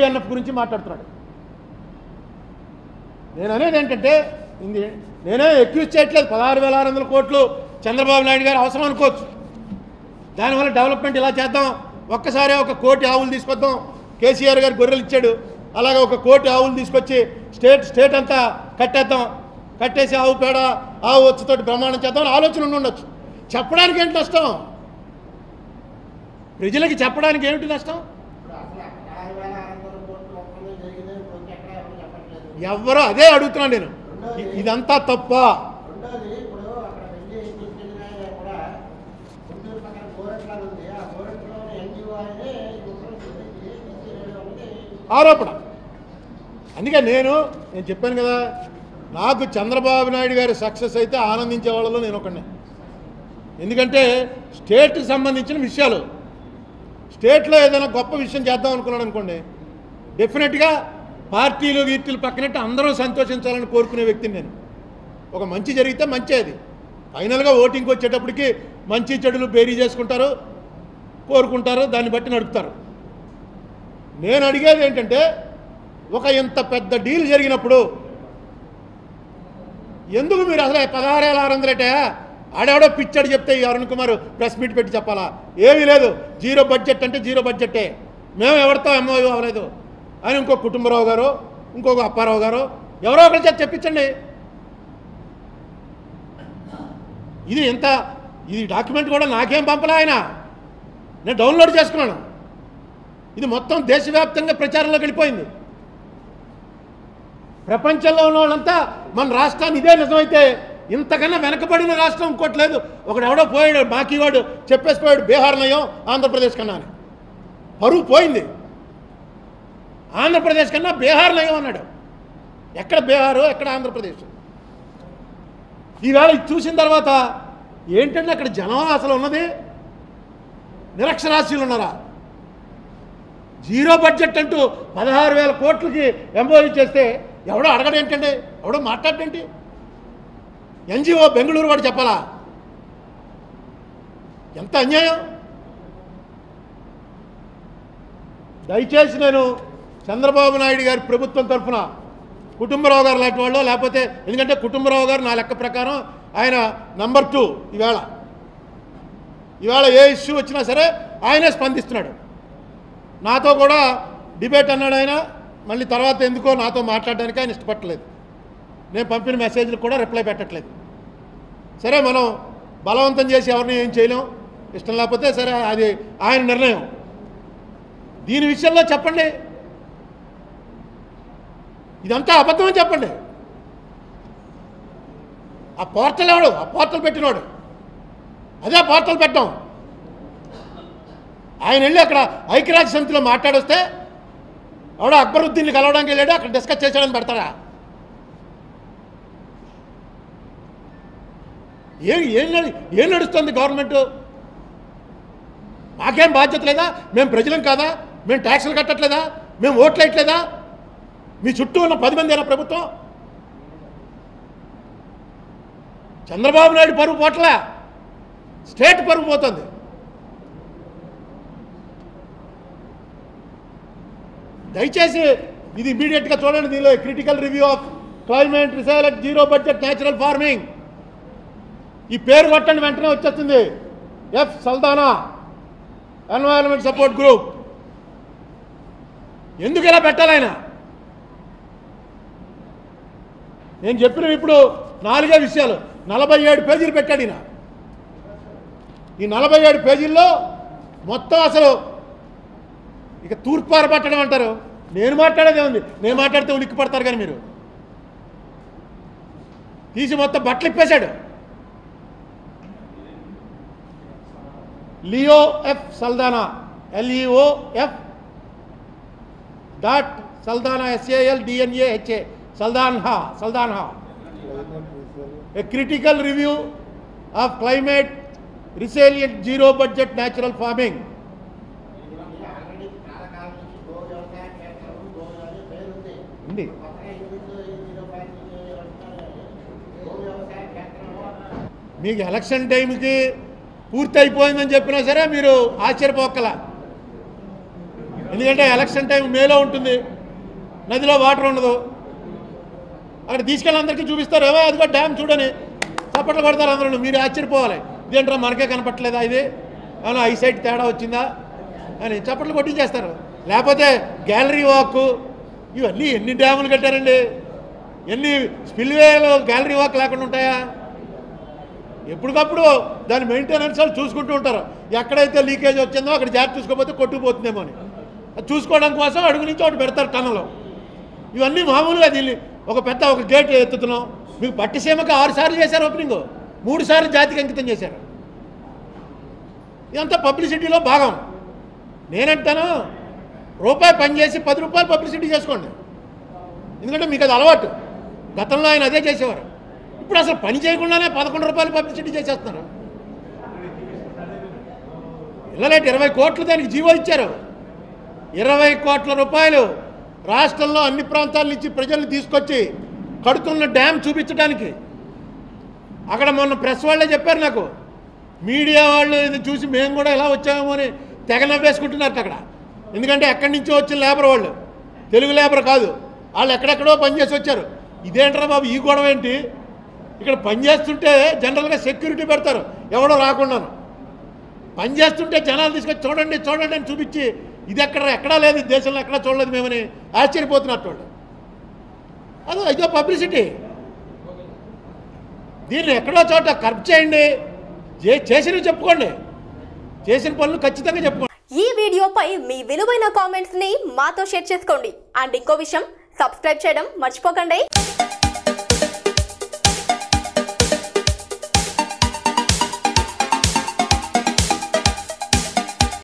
ఎఫ్ఏఎన్ఎఫ్ గురించి మాట్లాడుతున్నాడు. నేను అనేది ఏంటంటే, నేనే ఎక్యూజ్ చేయట్లేదు. 16,600 కోట్లు చంద్రబాబు నాయుడు గారు అవసరం అనుకోవచ్చు. దానివల్ల డెవలప్మెంట్ ఇలా చేద్దాం, ఒక్కసారి 1 కోటి ఆవులు తీసుకొద్దాం. కేసీఆర్ గారు గొర్రెలు ఇచ్చాడు, అలాగే 1 కోటి ఆవులు తీసుకొచ్చి స్టేట్ అంతా కట్టేద్దాం, కట్టేసి ఆవు పేడ ఆవు వచ్చుతోటి బ్రహ్మాండం చేద్దామని ఆలోచన ఉండొచ్చు. చెప్పడానికి ఏంటి నష్టం? ప్రజలకి చెప్పడానికి ఏమిటి నష్టం? ఎవరో అదే అడుగుతున్నాను నేను, ఇదంతా తప్ప. ఆరోపణ. అందుకే నేను చెప్పాను కదా, నాకు చంద్రబాబు నాయుడు గారి సక్సెస్ అయితే ఆనందించే వాళ్ళలో నేను ఒకనే. ఎందుకంటే స్టేట్కి సంబంధించిన విషయాలు, స్టేట్లో ఏదైనా గొప్ప విషయం చేద్దాం అనుకున్నాడు అనుకోండి, డెఫినెట్గా పార్టీలు వీర్టీలు పక్కనట్టు అందరూ సంతోషించాలని కోరుకునే వ్యక్తిని నేను. ఒక మంచి జరిగితే మంచి, అది ఫైనల్గా ఓటింగ్కి వచ్చేటప్పటికి మంచి చెడులు బేరీ చేసుకుంటారు, కోరుకుంటారు, దాన్ని బట్టి నడుపుతారు. నేను అడిగేది ఏంటంటే, ఒక ఇంత పెద్ద డీల్ జరిగినప్పుడు ఎందుకు మీరు అసలు 16,600 అంటే ఆడెవడో పిచ్చాడు చెప్తే ఈ అరుణ్ కుమార్ ప్రెస్ మీట్ పెట్టి చెప్పాలా? ఏమీ లేదు, జీరో బడ్జెట్ అంటే జీరో బడ్జెట్టే, మేము ఎవరితో ఎంఓయూ అవ్వలేదు అని ఇంకో కుటుంబరావు గారు, ఇంకొక అప్పారావు గారు ఎవరో ఒకరి చేత చెప్పించండి. ఇది డాక్యుమెంట్ కూడా నాకేం పంపలే ఆయన, నేను డౌన్లోడ్ చేసుకున్నాను. ఇది మొత్తం దేశవ్యాప్తంగా ప్రచారంలోకి వెళ్ళిపోయింది. ప్రపంచంలో ఉన్న వాళ్ళంతా మన రాష్ట్రాన్ని ఇదే నిజమైతే ఇంతకన్నా వెనకబడిన రాష్ట్రం ఇంకోటి లేదు. ఒకడెవడో పోయాడు, బాకీవాడు చెప్పేసిపోయాడు, బీహార్ నయం ఆంధ్రప్రదేశ్ కన్నా అని. పరువు పోయింది. ఆంధ్రప్రదేశ్ కన్నా బీహార్ నయం అన్నాడు. ఎక్కడ బీహారు, ఎక్కడ ఆంధ్రప్రదేశ్? ఈవేళ ఇది చూసిన తర్వాత ఏంటంటే, అక్కడ జనం అసలు ఉన్నది నిరక్షరాస్యులు ఉన్నారా? జీరో బడ్జెట్ అంటూ 16,000 కోట్లకి ఎంఓయూ చేస్తే ఎవడో అడగడం ఏంటండి, ఎవడో మాట్లాడటేంటి? ఎన్జిఓ బెంగళూరు వాడు చెప్పాలా? ఎంత అన్యాయం! దయచేసి నేను చంద్రబాబు నాయుడు గారి ప్రభుత్వం తరఫున కుటుంబరావు గారు లాంటి వాళ్ళు, లేకపోతే ఎందుకంటే కుటుంబరావు గారు నా లెక్క ప్రకారం ఆయన #2 ఇవాళ ఏ ఇష్యూ వచ్చినా సరే ఆయనే స్పందిస్తున్నాడు. నాతో కూడా డిబేట్ అన్నాడు ఆయన, మళ్ళీ తర్వాత ఎందుకో నాతో మాట్లాడడానికి ఆయన ఇష్టపడలేదు. నేను పంపిన మెసేజ్లకు కూడా రిప్లై పెట్టట్లేదు. సరే, మనం బలవంతం చేసి ఎవరిని ఏం చేయలేం, ఇష్టం లేకపోతే సరే, అది ఆయన నిర్ణయం. దీని విషయంలో చెప్పండి, ఇదంతా అబద్ధమని చెప్పండి. ఆ పోర్టల్ ఎవడు? ఆ పోర్టల్ పెట్టినోడు, అదే పోర్టల్ పెట్టాం. ఆయన వెళ్ళి అక్కడ ఐక్యరాజ్య సమితిలో మాట్లాడొస్తే ఎవడో అక్బరుద్దీన్ని కలవడానికి వెళ్ళాడు, అక్కడ డిస్కస్ చేశాడని పెడతాడా? ఏం నడుస్తుంది గవర్నమెంట్? మాకేం బాధ్యత లేదా? మేము ప్రజలం కాదా? మేము ట్యాక్సులు కట్టట్లేదా? మేము ఓట్లు వేయట్లేదా? మీ చుట్టూ ఉన్న 10 మంది అయినా ప్రభుత్వం? చంద్రబాబు నాయుడు పరువు పోట్లా, స్టేట్ పరువు పోతుంది. దయచేసి ఇది ఇమీడియట్గా చూడండి. దీనిలో critical review of climate, resilient, zero budget, natural farming, ఈ పేరు కొట్టండి వెంటనే వచ్చేస్తుంది. F Saldanha, environment support group. ఎందుకు ఇలా పెట్టాలి ఆయన? నేను చెప్పిన ఇప్పుడు 4 విషయాలు 47 పేజీలు పెట్టాడు ఈయన. ఈ 47 పేజీల్లో మొత్తం అసలు ఇక తూర్పార పట్టడం అంటారు. నేను మాట్లాడేదే ఉంది, నేను మాట్లాడితే ఉలిక్కి పడతారు, కానీ మీరు తీసి మొత్తం బట్టలు ఇప్పేశాడు. Leo F Saldanha, LEOF.Saldana SALDANAHA Saldanha, a critical review of climate, resilient, zero budget, natural farming. మీకు ఎలక్షన్ టైంకి పూర్తి అయిపోయిందని చెప్పినా సరే మీరు ఆశ్చర్యపోకల. ఎందుకంటే ఎలక్షన్ టైం మేలో ఉంటుంది, నదిలో వాటర్ ఉండదు. అక్కడ తీసుకెళ్ళి అందరికీ చూపిస్తారు, ఏవో అదిగో డ్యామ్ చూడని చప్పట్లు పడతారు అందరూ. మీరు ఆశ్చర్యపోవాలి, ఇదేంటారా మనకే కనపట్లేదా, ఇది ఏమన్నా ఐ సైట్ తేడా వచ్చిందా అని చప్పట్లు కొట్టించేస్తారు. లేకపోతే గ్యాలరీ వాక్, ఇవన్నీ ఎన్ని డ్యాములు కట్టారండి, ఎన్ని స్పిల్వేలో గ్యాలరీ వాక్ లేకుండా ఉంటాయా? ఎప్పటికప్పుడు దాని మెయింటెనెన్స్ వాళ్ళు చూసుకుంటూ ఉంటారు. ఎక్కడైతే లీకేజ్ వచ్చిందో అక్కడ జాగ్రత్త చూసుకోకపోతే కొట్టుకుపోతుందేమో అని చూసుకోవడం కోసం అడుగు నుంచి ఒకటి పెడతారు టన్నులో. ఇవన్నీ మామూలుగా దీన్ని ఒక పెద్ద ఒక గేట్ ఎత్తుతున్నాం. మీకు పట్టిసీమకి 6 సార్లు చేశారు ఓపెనింగ్, 3 సార్లు జాతికి అంకితం చేశారు. ఇదంతా పబ్లిసిటీలో భాగం. నేనంటాను రూపాయి పనిచేసి 10 రూపాయలు పబ్లిసిటీ చేసుకోండి, ఎందుకంటే మీకు అది అలవాటు. గతంలో ఆయన అదే చేసేవారు. ఇప్పుడు అసలు పని చేయకుండానే 11 రూపాయలు పబ్లిసిటీ చేసేస్తున్నారు. ఇళ్ళలేట 20 కోట్లు దానికి జీవో ఇచ్చారు. 20 కోట్ల రూపాయలు రాష్ట్రంలో అన్ని ప్రాంతాల నుంచి ప్రజల్ని తీసుకొచ్చి కడుతున్న డ్యామ్ చూపించడానికి. అక్కడ మొన్న ప్రెస్ వాళ్ళే చెప్పారు నాకు, మీడియా వాళ్ళు ఇది చూసి మేము కూడా ఎలా వచ్చామేమో అని తెగ నవ్వేసుకుంటున్నారు అక్కడ. ఎందుకంటే ఎక్కడి నుంచో వచ్చిన లేబర్ వాళ్ళు, తెలుగు లేబర్ కాదు, వాళ్ళు ఎక్కడెక్కడో పనిచేసి వచ్చారు. ఇదేంటారా బాబు ఈ గొడవ ఏంటి? ఇక్కడ పనిచేస్తుంటే జనరల్గా సెక్యూరిటీ పెడతారు, ఎవడో రాకుండాను. పనిచేస్తుంటే జనాలు తీసుకొచ్చి చూడండి చూడండి అని చూపించి, ఇది ఎక్కడ ఎక్కడా లేదు, దేశంలో ఎక్కడా చూడలేదు మేమని ఆశ్చర్యపోతున్నట్టు వాళ్ళు. అదో ఇదో పబ్లిసిటీ. దీన్ని ఎక్కడో చోట కర్బ్ చేయండి, చేసినవి చెప్పుకోండి, చేసిన పనులు ఖచ్చితంగా చెప్పుకోండి. ఈ వీడియోపై మీ విలువైన కామెంట్స్ ని మాతో షేర్ చేసుకోండి. అండ్ ఇంకో విషయం, సబ్స్క్రైబ్ చేయడం మర్చిపోకండి.